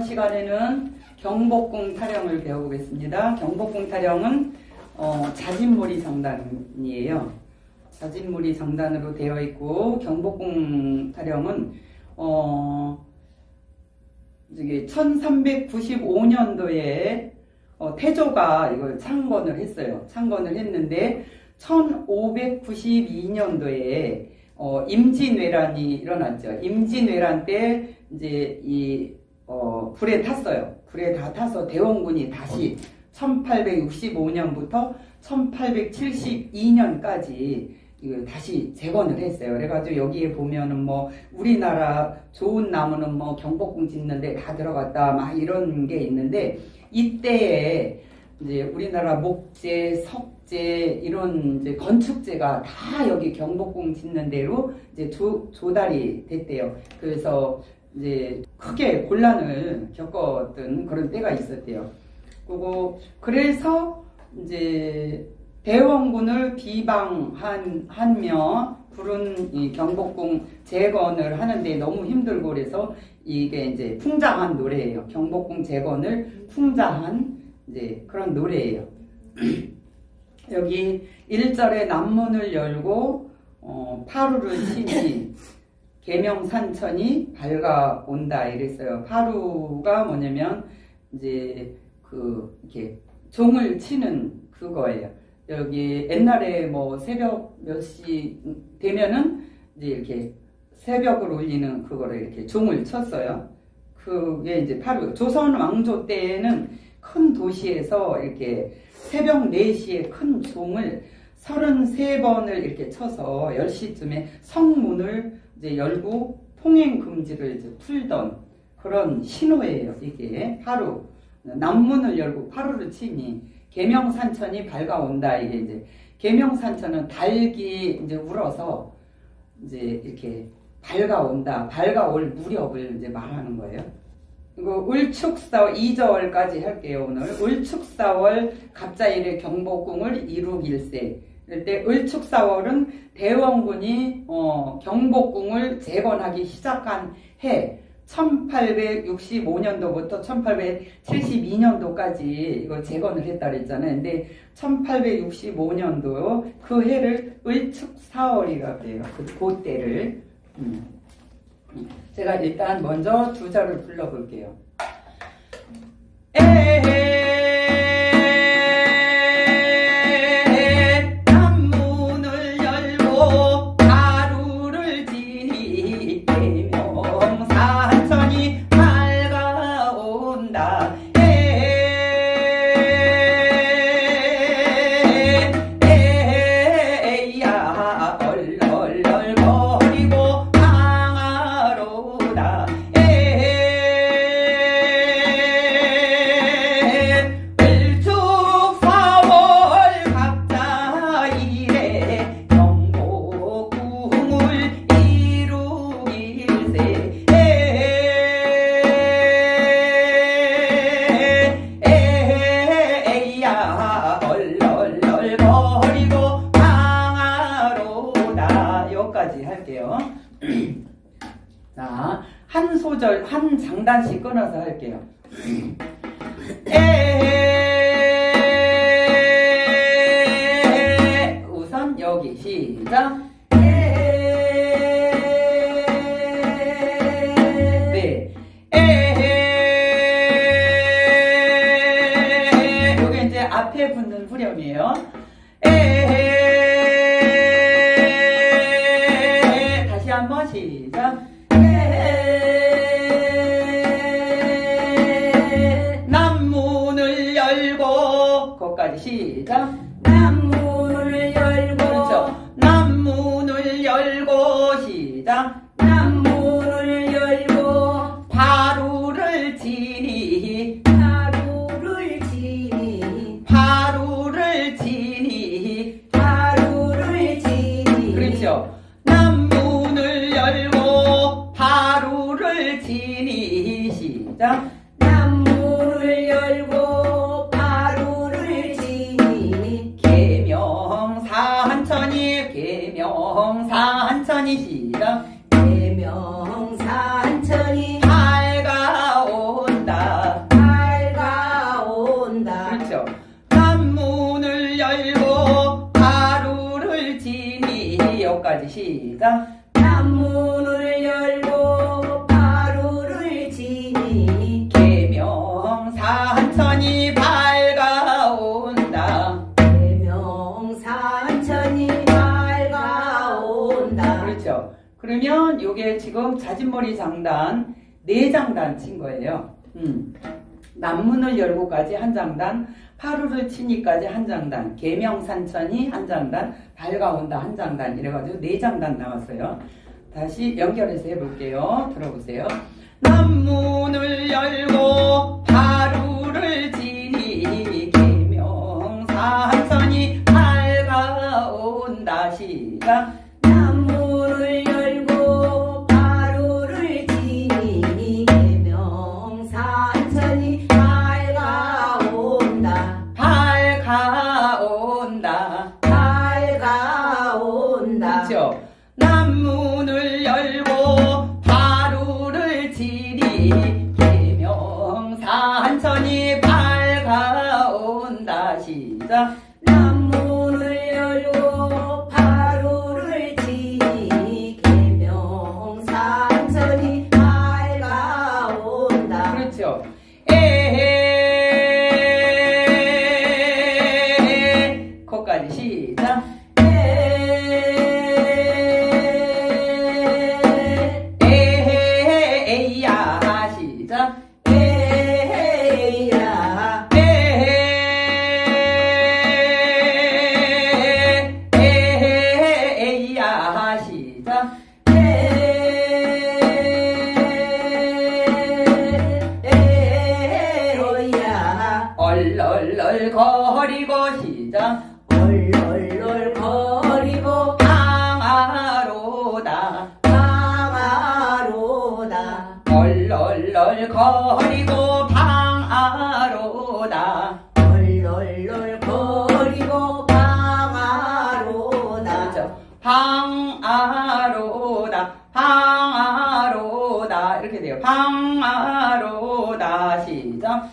이번 시간에는 경복궁 타령을 배워보겠습니다. 경복궁 타령은 자진몰이 정단이에요. 자진몰이 정단으로 되어 있고, 경복궁 타령은 1395년도에 태조가 이걸 창건을 했어요. 창건을 했는데 1592년도에 임진왜란이 일어났죠. 임진왜란 때 이제 불에 탔어요. 불에 다 타서 대원군이 다시 1865년부터 1872년까지 다시 재건을 했어요. 그래가지고 여기에 보면은 우리나라 좋은 나무는 경복궁 짓는데 다 들어갔다 이런 게 있는데, 이때에 이제 우리나라 목재, 석재 이런 이제 건축재가 다 여기 경복궁 짓는 대로 이제 조달이 됐대요. 그래서 이제 크게 곤란을 겪었던 그런 때가 있었대요. 그래서 이제 대원군을 비방하며 부른 이 경복궁 재건을 하는데 너무 힘들고, 그래서 이게 이제 풍자한 노래예요. 경복궁 재건을 풍자한 이제 그런 노래예요. 여기 1절에 남문을 열고 파루를 치니 계명산천이 밝아온다 이랬어요. 파루가 뭐냐면 이제 이렇게 종을 치는 그거예요. 여기 옛날에 새벽 몇 시 되면은 이제 이렇게 새벽을 울리는 그거를 이렇게 종을 쳤어요. 그게 이제 파루. 조선 왕조 때에는 큰 도시에서 이렇게 새벽 4시에 큰 종을 33번을 이렇게 쳐서 10시쯤에 성문을 이제 열고 통행금지를 이제 풀던 그런 신호예요. 이게 파루. 남문을 열고 파루를 치니 계명산천이 밝아온다. 이게 이제 계명산천은 닭이 이제 울어서 이제 이렇게 밝아온다, 밝아올 무렵을 이제 말하는 거예요. 이거 을축사월 2절까지 할게요. 오늘 을축사월 갑자일의 경복궁을 이룩일세. 그때 을축사월은 대원군이 경복궁을 재건하기 시작한 해, 1865년도부터 1872년도까지 이거 재건을 했다 그랬잖아요. 근데 1865년도 그 해를 을축사월이라고 해요. 그 때를. 제가 일단 먼저 두 자를 불러볼게요. 자, 한 소절, 한 장단씩 끊어서 할게요. 우선 여기 시작. 네. 요게 이제 앞에 붙는 후렴이에요. 다시 한번 시작. 남문을 열고, 거기까지 시작. 남문을 열고, 그렇죠. 남문을 열고 시작. 남문을 열고 파루를 치니, 파루를 치니, 파루를 치니, 파루를 치니, 그렇죠. 남문을 열고 파루를 치니 시작. 남문을 열고 파루를 치니 계명산천이, 계명산천이 시작. 계명산천이 밝아온다. 시작. 남문을 열고 파루를 지니 계명산천이 밝아온다. 계명산천이 밝아온다. 그렇죠. 그러면 요게 지금 자진머리 장단 4장단 친 거예요. 남문을 열고까지 한 장단, 파루를 치니까지 한 장단, 계명산천이 한 장단, 밝아온다 한 장단, 이래가지고 4장단 나왔어요. 다시 연결해서 해볼게요. 들어보세요. 남문을 열고 파루를 지니 계명산천이 밝아온다. 시작. 남문을 열고 파루를 지니 계명산천이 밝아온다. 그렇죠? 남문을 열고 파루를 지니 계명산천이 밝아온다. 시작. 남문을 열고 파루를 지니 계명산천이 밝아온다. 그렇죠? 거기까지 시작. 얼얼얼 거리고 시작. 얼얼얼 거리고 강하로다. 강하로다. 얼얼얼 거리고 방하로다. 얼얼얼 거리고 방하로다. 그렇죠? 방하로다. 방하로다. 이렇게 돼요. 방하로다. 시작.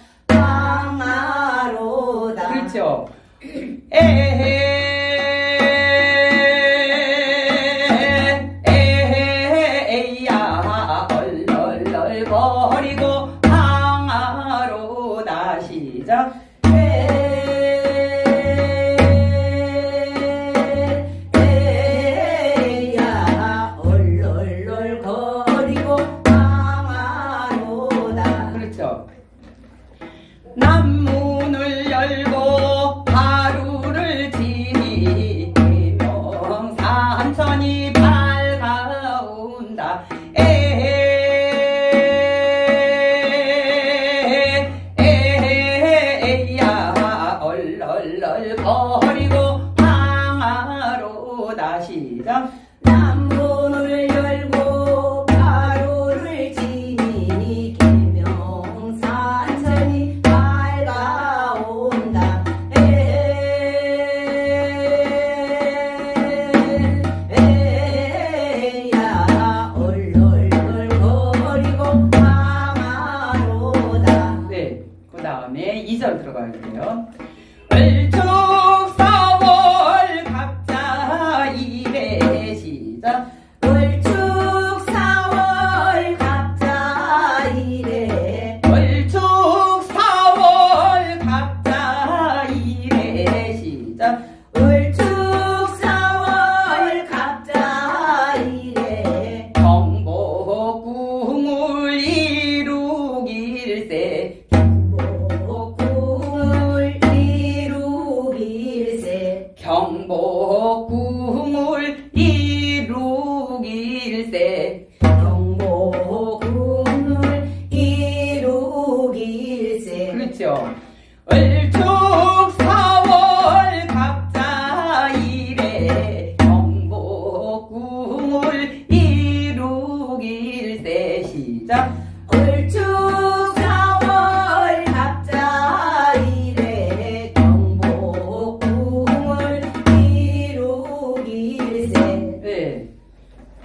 방하로다. 그렇죠? 에헤에헤에야 얼얼얼 거리고 방하로다. 시작. 에에야 얼얼얼 거리고 방하로다. 그렇죠? 남문을 열고 파루를 지니 계명산천이 밝아온다. 에헤에야 얼얼얼 거리고 방하로다. 시작. 남문을 열고 파루를 지니 계명산천이 다음에 2절 들어가야 돼요. 을축사월 갑자 이래. 시작. 을축사월 갑자 이래. 을축사월 갑자 이래. 시작. 을축사월 갑자 이래. 경복궁을 이루길세. 경복궁을 이루길세. 경복궁을 이루길세. 그렇죠? 을축사월 갑자 이래. 경복궁을 이루길세. 시작. 을축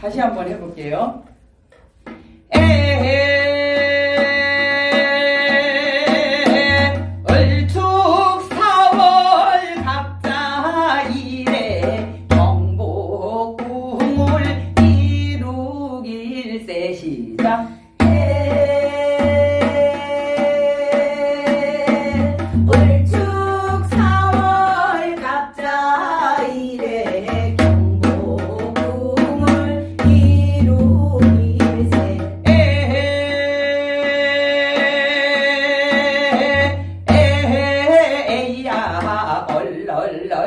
다시 한번 해볼게요. 을축사월 갑자 이래. 경복궁을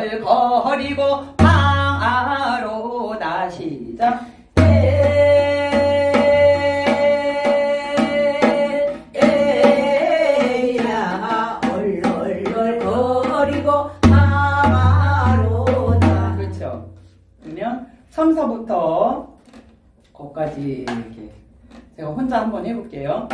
을 버리고 파로 다시 에야 얼얼얼 버리고 파로 다. 그렇죠. 그러면 3서부터 거기까지 이렇게 제가 혼자 한번 해볼게요.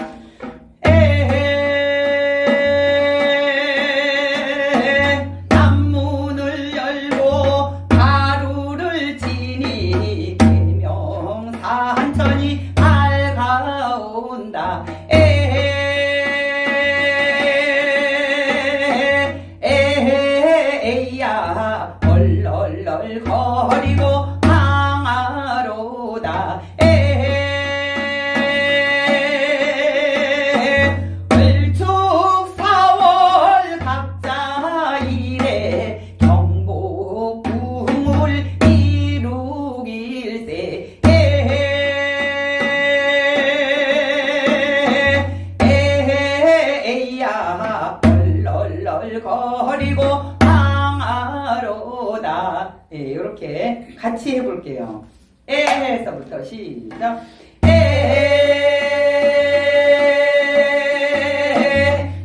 같이 해볼게요. 에서부터 시작.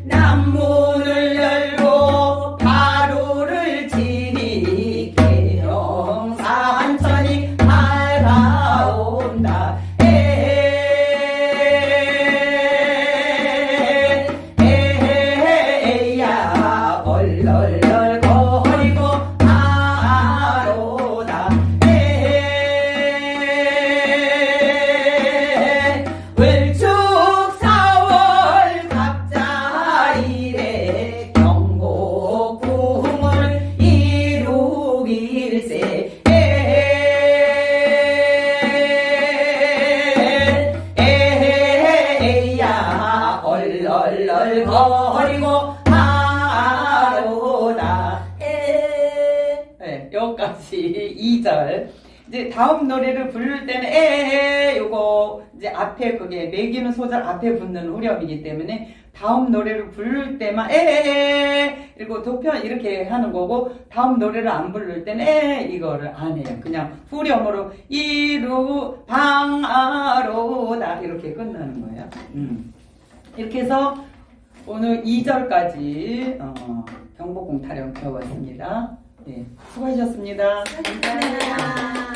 남문을 열고 파루를 지니 경사 한천이 밝아온다. 에야 얼얼얼 거리고 을축사월 갑자 이래 경복궁을 이루길세. 에야 얼얼얼 거리고 하로다. 네, 여기까지 2절. 이제 다음 노래를 부를 때는 에헤 요거 이제 앞에 그게 매기는 소절 앞에 붙는 후렴이기 때문에 다음 노래를 부를 때만 에헤 그리고 도편 이렇게 하는 거고, 다음 노래를 안 부를 때는 에헤 이거를 안 해요. 그냥 후렴으로 이루 방아로다 이렇게 끝나는 거예요. 이렇게 해서 오늘 2절까지 경복궁 타령 배웠습니다. 네, 수고하셨습니다. 감사합니다.